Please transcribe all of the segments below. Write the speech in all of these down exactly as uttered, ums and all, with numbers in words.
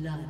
blood.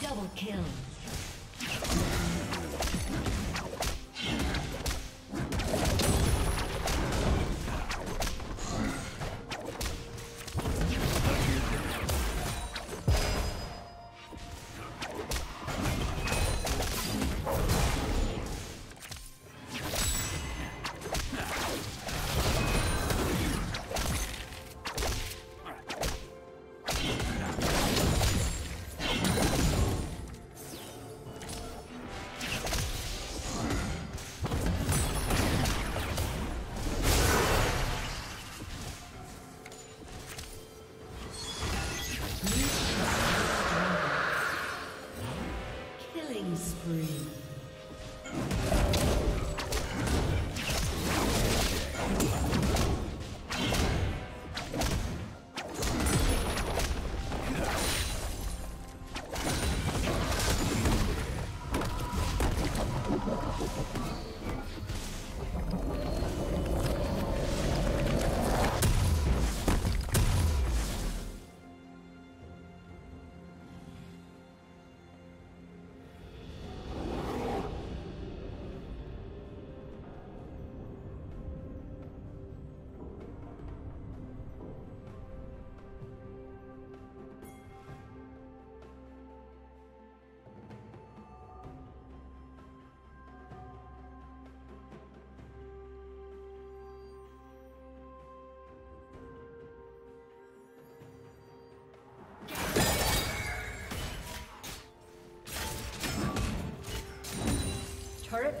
Double kill. Turret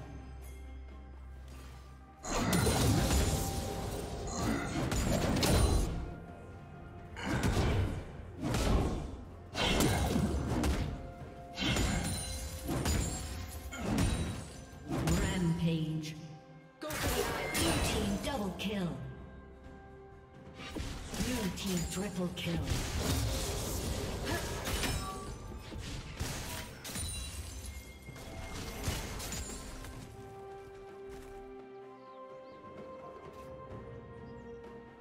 Rampage. Go for it. Blue team double kill. Blue team triple kill.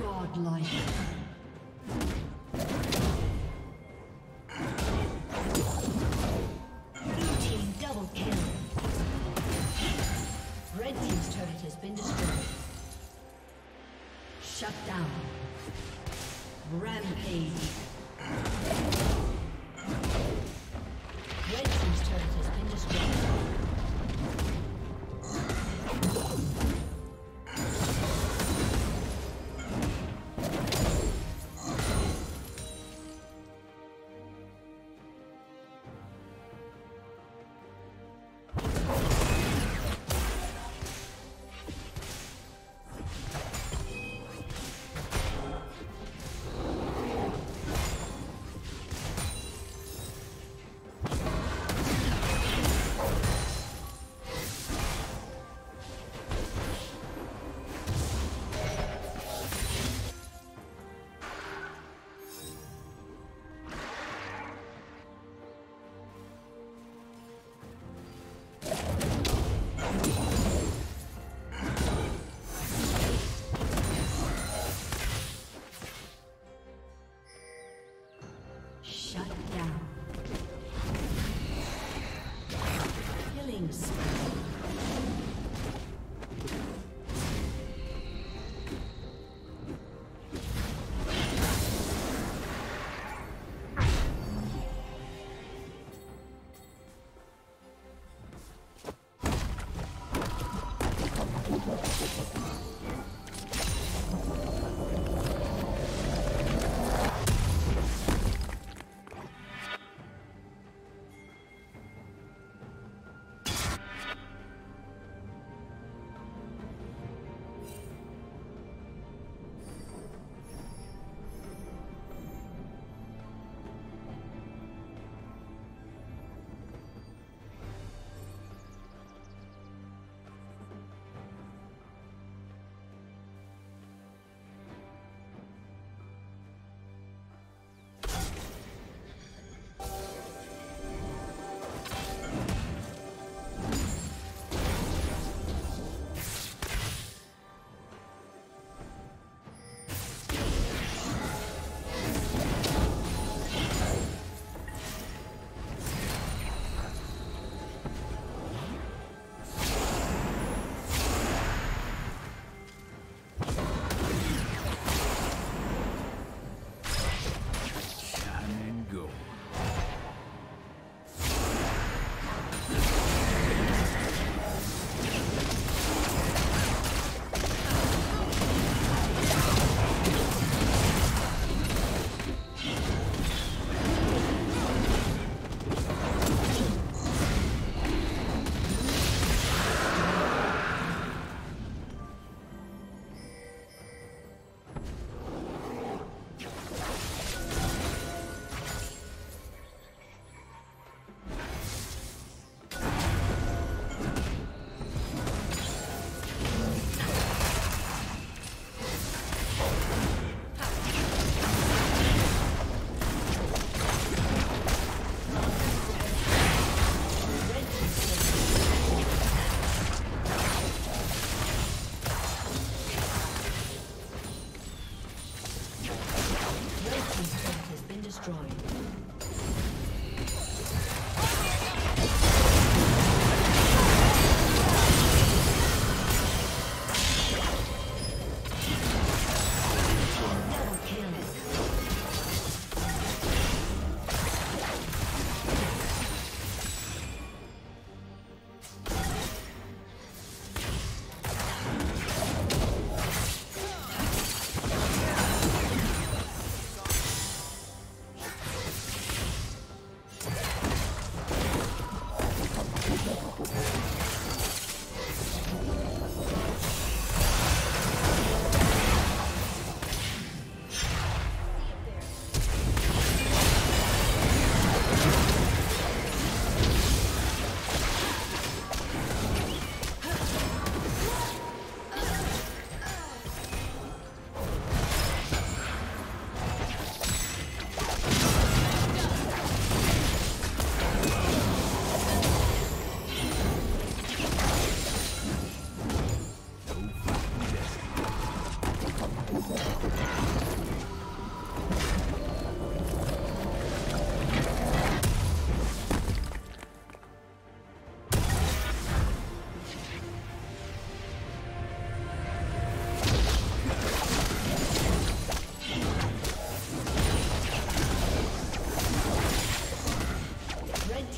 Godlike. Rampage.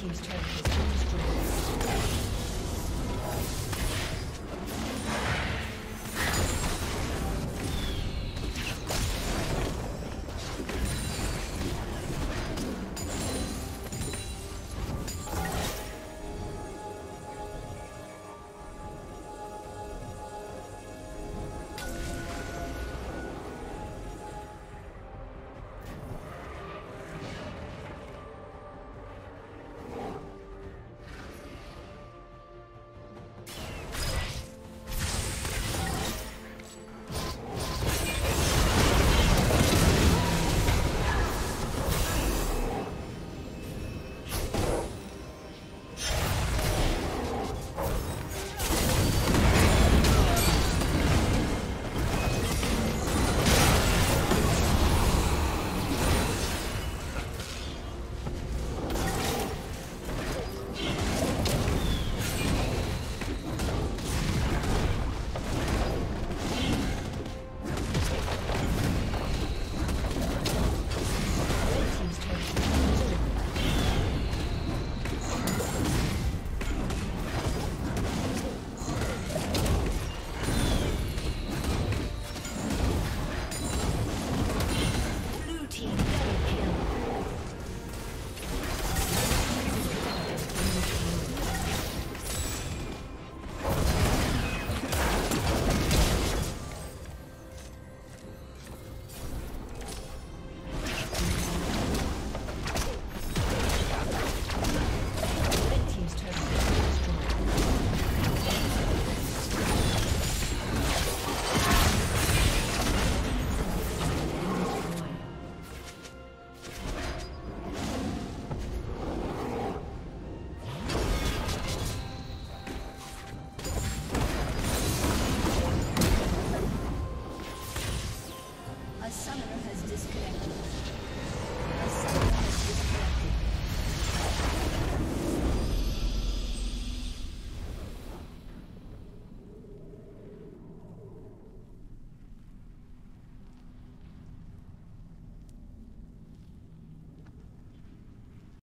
team's turret.